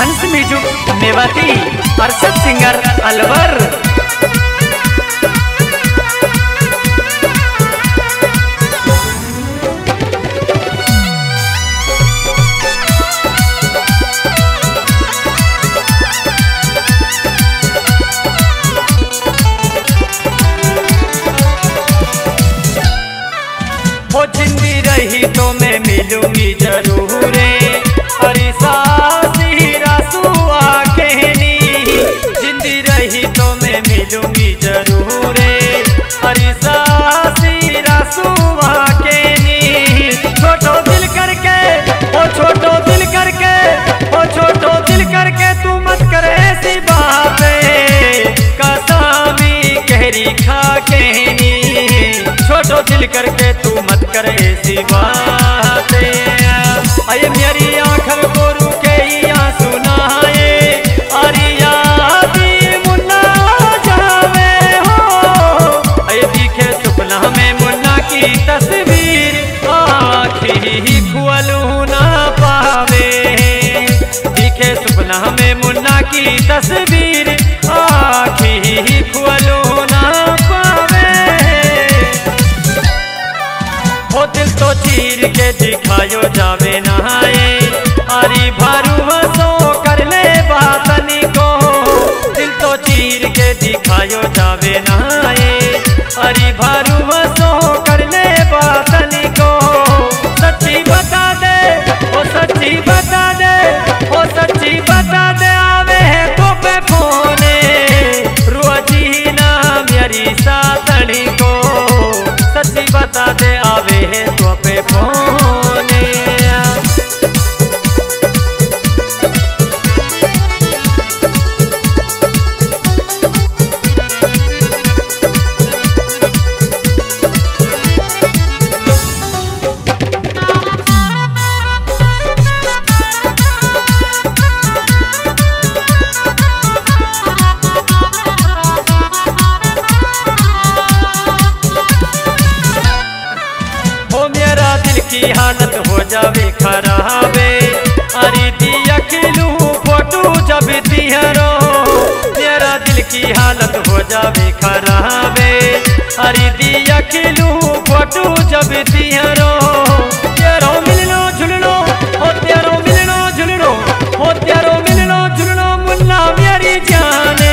हंस music Mewati, Arshad singer, Alwar. हो जिंदी रही तो मैं मिलूंगी जरूर रे, अरसाद सिंगर कहनी। जिंदी रही तो मैं मिलूंगी जरूर रे, अरसाद सिंगर कहनी। छोटो दिल करके, ओ छोटो दिल करके, ओ छोटो दिल करके तू मत करे ऐसी बातें, कसम कहरी खा कहनी। छोटो दिल करके तू मत करे ऐसी बातें, अरे मेरी आँखों को रुके आंसू ना आए, अरे यादी मुन्ना जावे हो। अरे दिखे सपना में मुन्ना की तस्वीर, आँखें खुलू ना पावे। दिखे सपना में मुन्ना की तस्वीर, आँखें खुलू ना पावे। हो दिल तो चीर के दिखायो जावे ना आए, अरे भारू हंसो कर ले बातनी को। दिल तो चीर के दिखायो जावे ना आए, अरे भारू हंसो कर ले बातनी को। सच्ची बता दे, ओ सच्ची बता दे, ओ सच्ची बता दे, आवे है तो पे फोने रोजी ना मेरी सातनी को। सच्ची बता दे, आवे है तो पे फोने। की हालत हो जावे खराबे, अरे दिया खिलू फोटू जब तिहरो। मेरा दिल की हालत हो जावे खराबे, अरे दिया खिलू फोटू जब तिहरो। तेरो मिलनो जुलनो, हो तेरो मिलनो जुलनो, हो तेरो मिलनो जुलनो मुन्ना मेरी जाने।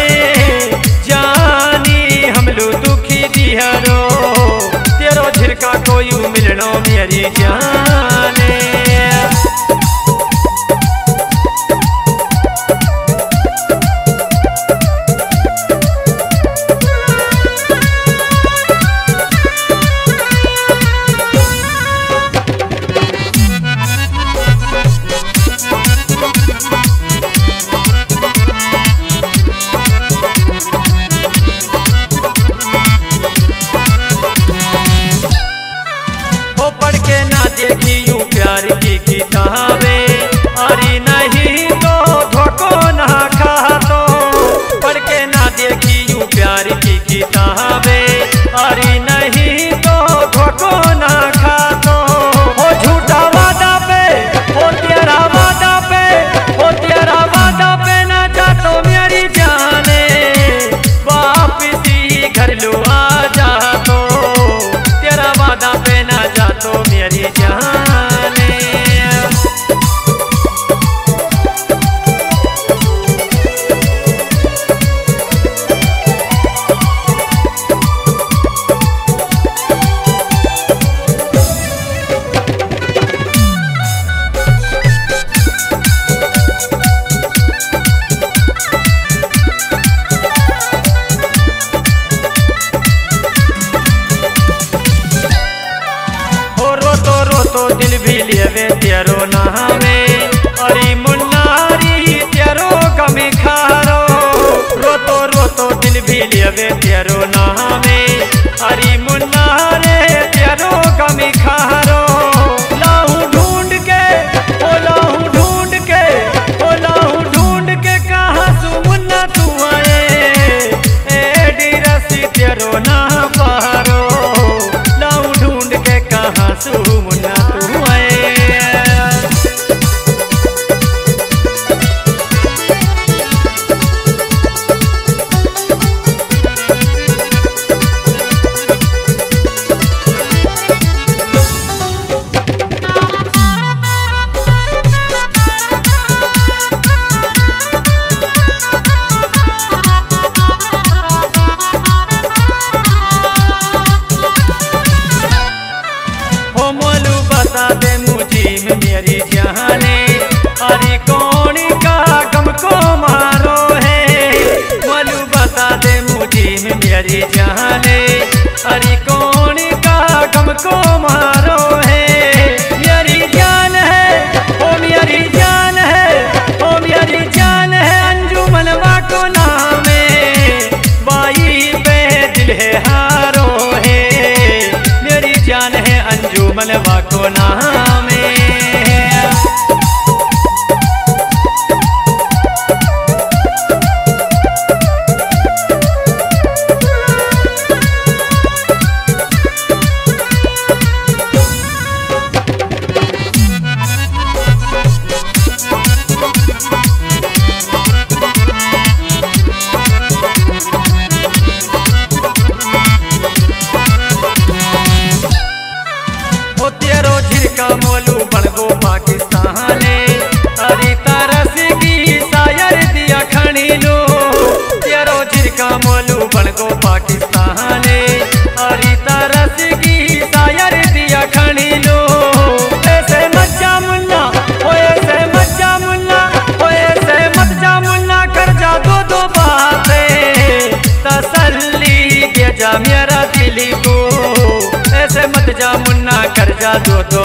जानी हमलू दुखी तिहरो, तेरो झिरका कोई मिलनो मेरी जाने। प्यार की किताबें अरे नहीं तो धोखो ना खा, तो पढ़ के ना देखी यूं प्यार की किताबें अरे नहीं तो धोखो ना खा। तो हो झूठा वादा पे, हो तेरा वादा पे, हो तेरा वादा पे ना जा तो मेरी जाने। वापसी घर लो आ जा, तो तेरा वादा पे ना जा तो मेरी जान। तो दिल भी लेवे तेरो नहावे, अरे मुन्नारी तेरो कमी खारो। रो तो दिल भी लेवे तेरो नहावे, अरे मुन्नारे तेरो कमी खारो। लाहू ढूंढ के, ओ लाहू ढूंढ के, ओ लाहू ढूंढ के कहाँ सु मुन्ना तू आए। एडी रसी तेरो ना पारो, लाहू ढूंढ के कहाँ सु मुन्ना तू आए। को मारो है, मेरी जान है ओ मेरी जान है ओ मेरी जान है, अंजुमनवा को नाम है बाई पे दिल है हारो है, मेरी जान है अंजुमनवा को नाम है। मेरा दिल को ऐसे मत जा मुन्ना, कर जा दो